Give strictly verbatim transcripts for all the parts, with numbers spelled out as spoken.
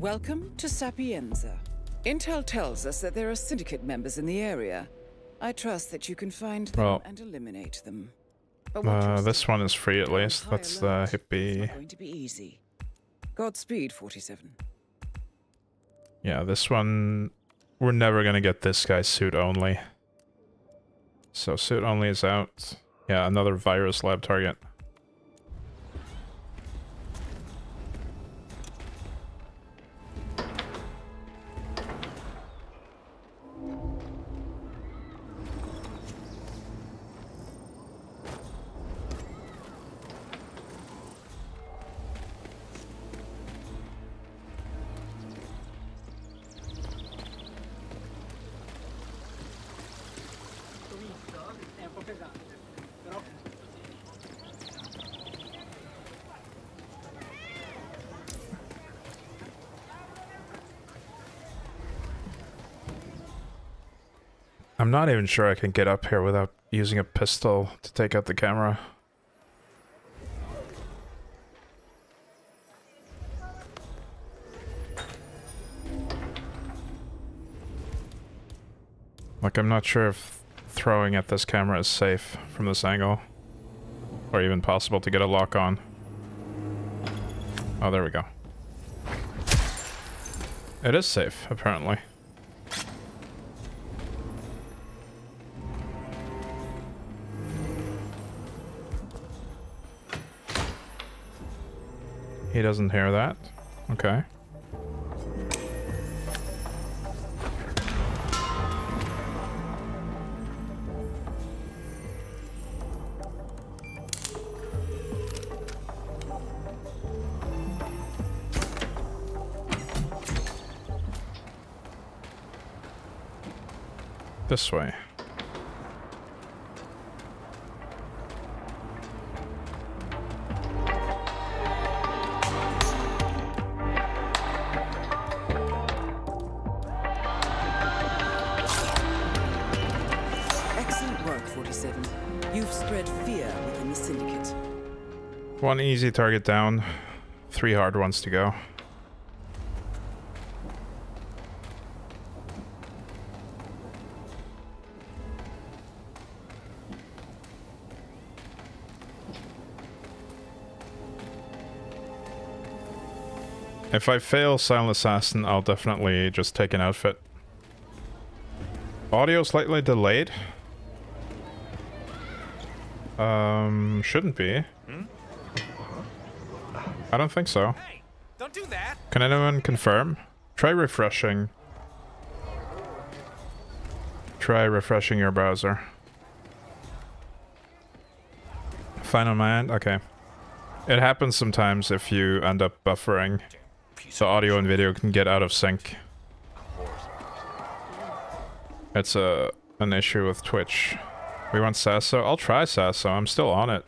Welcome to Sapienza. Intel tells us that there are syndicate members in the area. I trust that you can find them well, and eliminate them. Uh, this one is free at least. That's the uh, hippie. It's going to be easy. Godspeed, forty-seven. Yeah, this one... We're never gonna get this guy's suit only. So suit only is out. Yeah, another virus lab target. I'm not even sure I can get up here without using a pistol to take out the camera. Like, I'm not sure if throwing at this camera is safe from this angle. Or even possible to get a lock on. Oh, there we go. It is safe, apparently. He doesn't hear that. Okay. This way. One easy target down, three hard ones to go. If I fail Silent Assassin, I'll definitely just take an outfit. Audio slightly delayed. Um, shouldn't be. I don't think so. Hey, don't do that. Can anyone confirm? Try refreshing. Try refreshing your browser. Fine on my end? Okay. It happens sometimes if you end up buffering. So audio and video can get out of sync. It's a, an issue with Twitch. We want SASO? I'll try SASO. I'm still on it.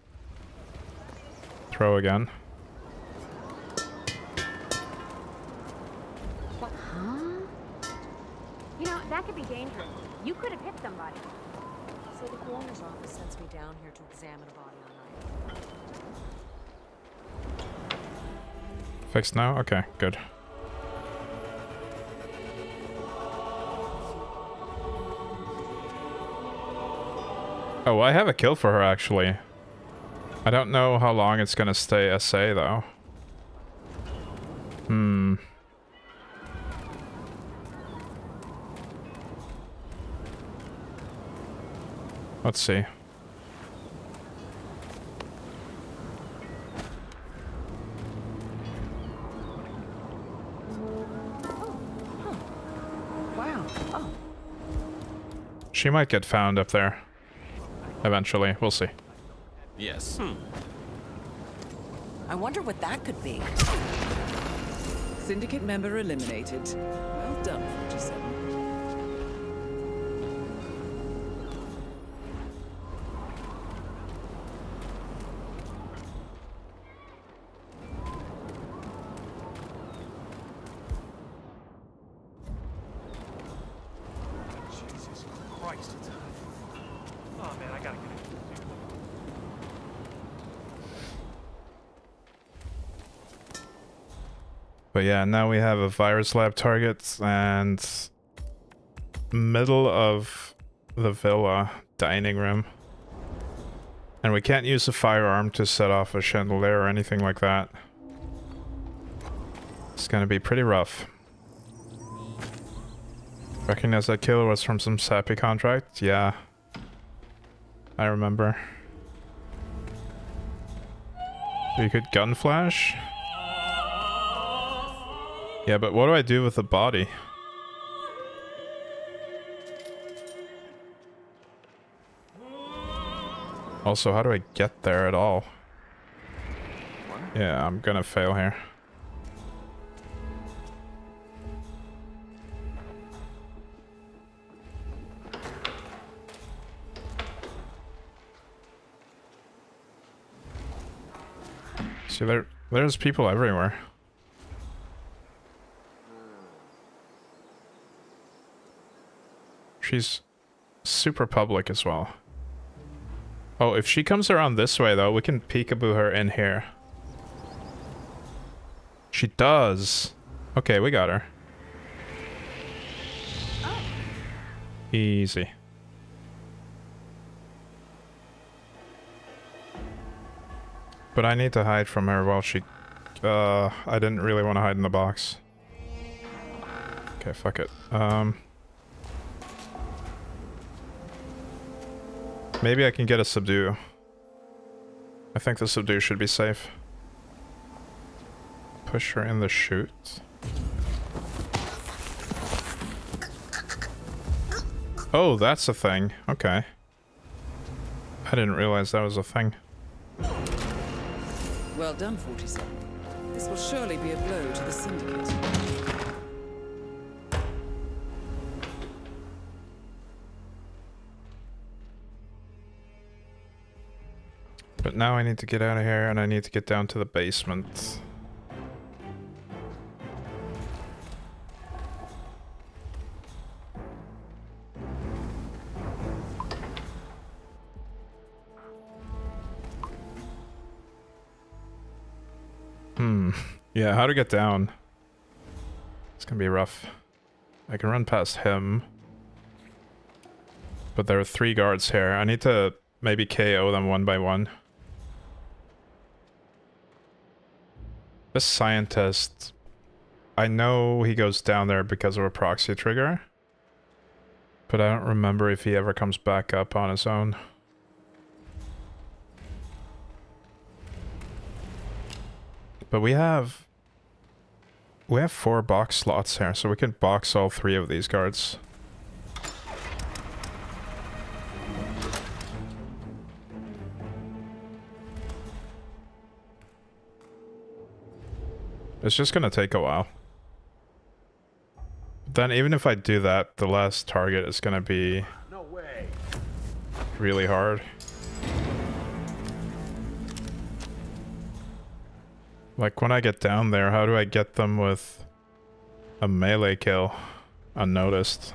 Throw again. You could have hit somebody. So the coroner's office sends me down here to examine a body on item. Fixed now? Okay, good. Oh, I have a kill for her, actually. I don't know how long it's gonna stay S A, though. Hmm. Let's see. Oh. Huh. Wow. Oh. She might get found up there. Eventually, we'll see. Yes. Hmm. I wonder what that could be. Syndicate member eliminated. Well done, forty-seven. But yeah, now we have a virus lab target and middle of the villa dining room. And we can't use a firearm to set off a chandelier or anything like that. It's gonna be pretty rough. Recognize that killer was from some sappy contract? Yeah. I remember. We could gun flash? Yeah, but what do I do with the body? Also, how do I get there at all? Yeah, I'm gonna fail here. See, there, there's people everywhere. She's super public as well. Oh, if she comes around this way, though, we can peekaboo her in here. She does. Okay, we got her. Oh. Easy. But I need to hide from her while she... Uh, I didn't really want to hide in the box. Okay, fuck it. Um... Maybe I can get a subdue. I think the subdue should be safe. Push her in the chute. Oh, that's a thing. Okay. I didn't realize that was a thing. Well done, forty-seven. This will surely be a blow to the syndicate. But now I need to get out of here, and I need to get down to the basement. Hmm. Yeah, how to get down? It's gonna be rough. I can run past him. But there are three guards here. I need to maybe K O them one by one. This scientist, I know he goes down there because of a proxy trigger, but I don't remember if he ever comes back up on his own. But we have, we have four box slots here, so we can box all three of these guards. It's just gonna take a while. Then even if I do that, the last target is gonna be no way. Really hard. Like when I get down there, how do I get them with a melee kill unnoticed?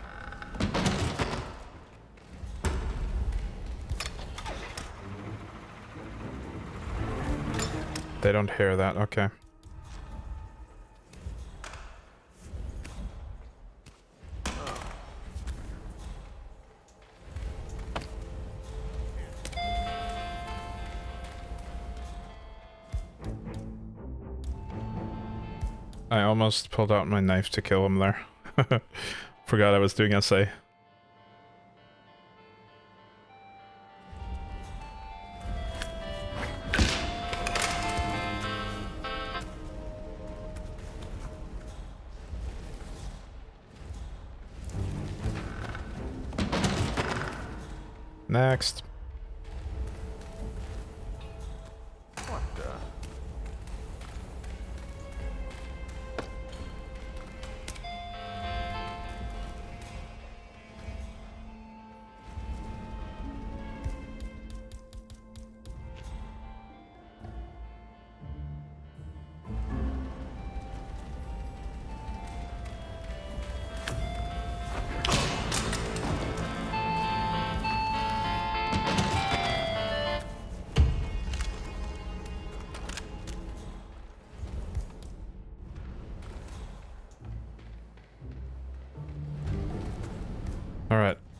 They don't hear that, okay. I almost pulled out my knife to kill him there. Forgot I was doing S A. Next.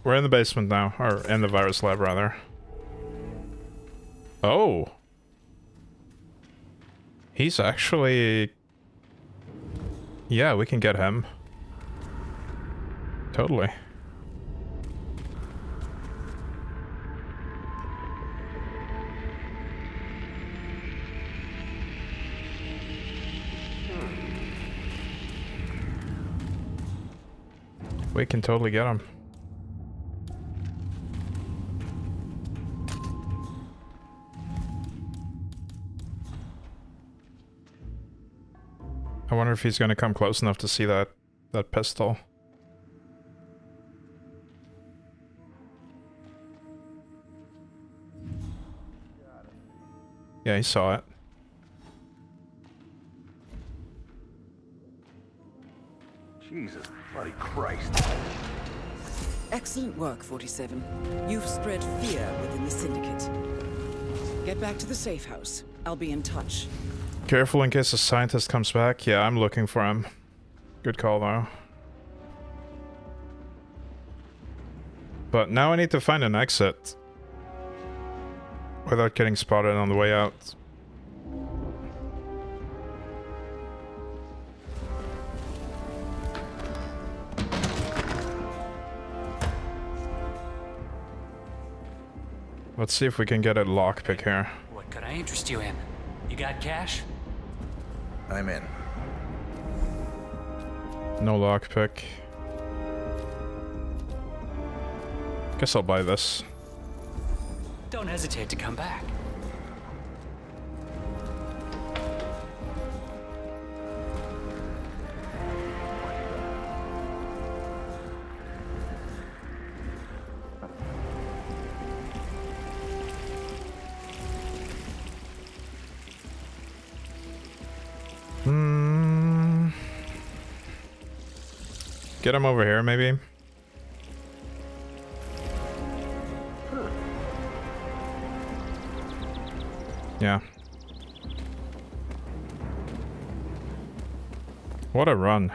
We're in the basement now, or in the virus lab, rather. Oh. He's actually... Yeah, we can get him. Totally. We can totally get him. I wonder if he's going to come close enough to see that, that pistol. Yeah, he saw it. Jesus bloody Christ. Excellent work, forty-seven. You've spread fear within the Syndicate. Get back to the safe house. I'll be in touch. Careful in case the scientist comes back. Yeah, I'm looking for him. Good call, though. But now I need to find an exit. Without getting spotted on the way out. Let's see if we can get a lockpick here. What could I interest you in? You got cash? I'm in. No lockpick. Guess I'll buy this. Don't hesitate to come back. Hmm. Get him over here, maybe. Yeah. What a run.